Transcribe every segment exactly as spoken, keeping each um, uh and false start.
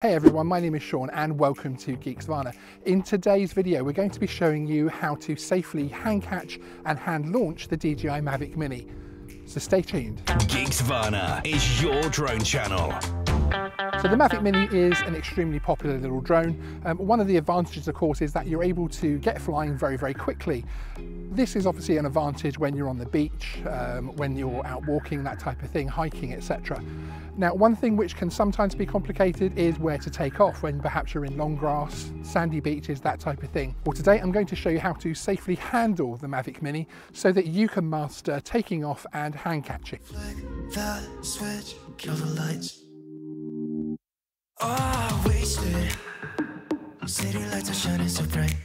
Hey everyone, my name is Sean and welcome to Geeksvana. In today's video we're going to be showing you how to safely hand catch and hand launch the D J I Mavic Mini. So stay tuned. Geeksvana is your drone channel. So the Mavic Mini is an extremely popular little drone. Um, one of the advantages of course is that you're able to get flying very very quickly. This is obviously an advantage when you're on the beach, um, when you're out walking, that type of thing, hiking, et cetera. Now, one thing which can sometimes be complicated is where to take off when perhaps you're in long grass, sandy beaches, that type of thing. Well, today I'm going to show you how to safely handle the Mavic Mini so that you can master taking off and hand catching. Flick that switch, kill the lights. Oh, I wasted. City lights are shining so bright.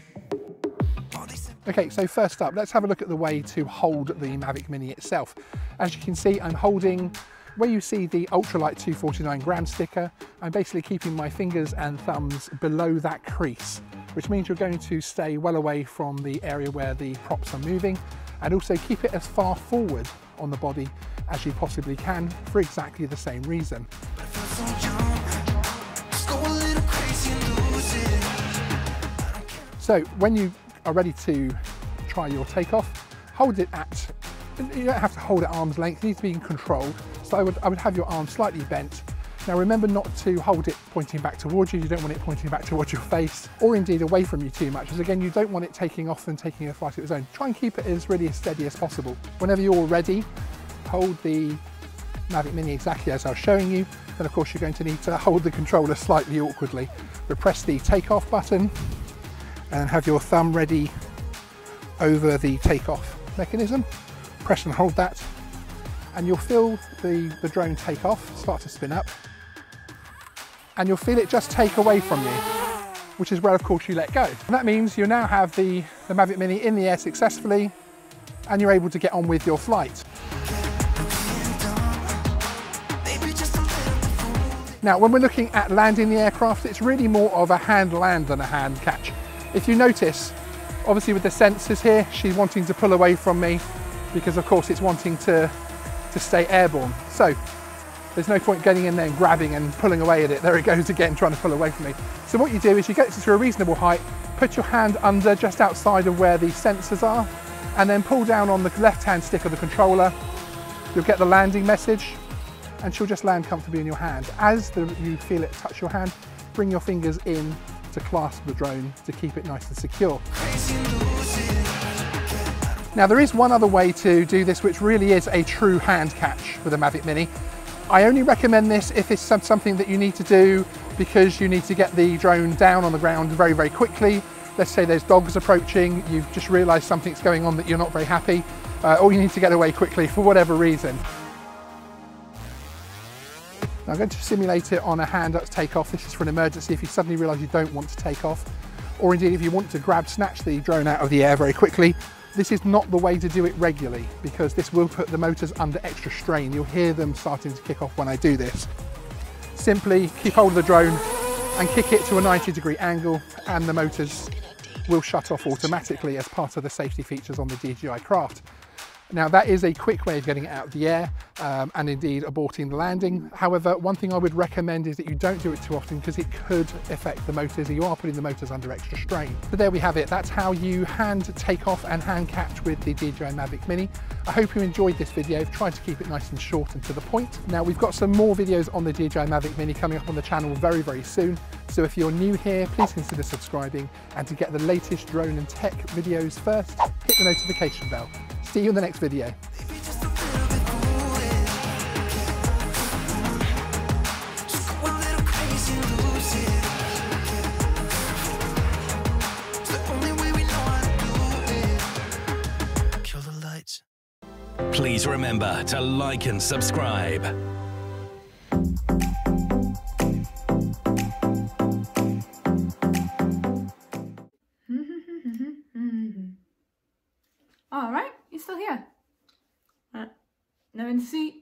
Okay, so first up, let's have a look at the way to hold the Mavic Mini itself. As you can see, I'm holding where you see the ultralight two forty-nine gram sticker. I'm basically keeping my fingers and thumbs below that crease, which means you're going to stay well away from the area where the props are moving, and also keep it as far forward on the body as you possibly can for exactly the same reason. So when you are ready to try your takeoff, hold it at, you don't have to hold it at arm's length, it needs to be controlled. So I would, I would have your arm slightly bent. Now remember not to hold it pointing back towards you, you don't want it pointing back towards your face, or indeed away from you too much, because again you don't want it taking off and taking a flight of its own. Try and keep it as really as steady as possible. Whenever you're ready, hold the Mavic Mini exactly as I was showing you, and of course you're going to need to hold the controller slightly awkwardly. But press the takeoff button, and have your thumb ready over the takeoff mechanism. Press and hold that, and you'll feel the, the drone take off, start to spin up, and you'll feel it just take away from you, which is where of course you let go. And that means you now have the, the Mavic Mini in the air successfully, and you're able to get on with your flight. Now, when we're looking at landing the aircraft, it's really more of a hand land than a hand catch. If you notice, obviously with the sensors here, she's wanting to pull away from me because of course it's wanting to, to stay airborne. So there's no point getting in there and grabbing and pulling away at it. There it goes again, trying to pull away from me. So what you do is you get it to a reasonable height, put your hand under just outside of where the sensors are, and then pull down on the left-hand stick of the controller. You'll get the landing message, and she'll just land comfortably in your hand. As the, you feel it touch your hand, bring your fingers in to clasp the drone to keep it nice and secure. Now there is one other way to do this, which really is a true hand catch with a Mavic Mini. I only recommend this if it's something that you need to do because you need to get the drone down on the ground very, very quickly. Let's say there's dogs approaching, you've just realized something's going on that you're not very happy, uh, or you need to get away quickly for whatever reason. Now I'm going to simulate it on a hand up takeoff. This is for an emergency if you suddenly realise you don't want to take off, or indeed if you want to grab, snatch the drone out of the air very quickly. This is not the way to do it regularly because this will put the motors under extra strain. You'll hear them starting to kick off when I do this. Simply keep hold of the drone and kick it to a ninety degree angle, and the motors will shut off automatically as part of the safety features on the D J I craft. Now that is a quick way of getting it out of the air um, and indeed aborting the landing. However, one thing I would recommend is that you don't do it too often because it could affect the motors. You are putting the motors under extra strain. But there we have it. That's how you hand take off and hand catch with the D J I Mavic Mini. I hope you enjoyed this video. I've tried to keep it nice and short and to the point. Now we've got some more videos on the D J I Mavic Mini coming up on the channel very, very soon. So if you're new here, please consider subscribing, and to get the latest drone and tech videos first, hit the notification bell. See you in the next video. Please remember to like and subscribe. All right, you're still here. Uh, no one to see.